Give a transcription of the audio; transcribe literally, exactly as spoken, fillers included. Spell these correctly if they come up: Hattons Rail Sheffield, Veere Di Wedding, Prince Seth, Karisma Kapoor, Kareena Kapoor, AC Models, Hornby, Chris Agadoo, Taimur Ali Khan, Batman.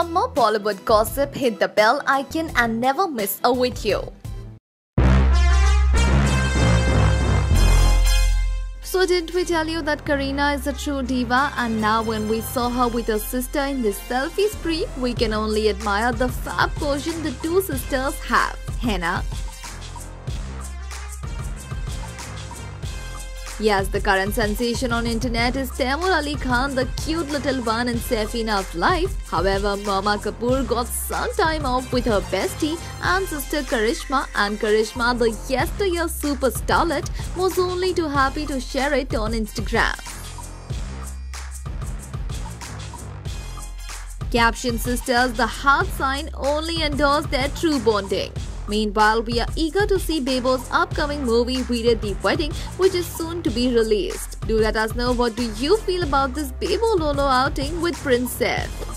For more Bollywood gossip, hit the bell icon and never miss a video. So didn't we tell you that Kareena is a true diva, and now when we saw her with her sister in this selfie spree, we can only admire the fab portion the two sisters have, Henna. Yes, the current sensation on internet is Taimur Ali Khan, the cute little one and Sefina of life. However, Mama Kapoor got some time off with her bestie and sister Karisma, and Karisma, the yesteryear super starlet, was only too happy to share it on Instagram. Caption sisters, the heart sign only endorsed their true bonding. Meanwhile, we are eager to see Bebo's upcoming movie Veere Di Wedding, which is soon to be released. Do let us know, what do you feel about this Bebo Lolo outing with Prince Seth.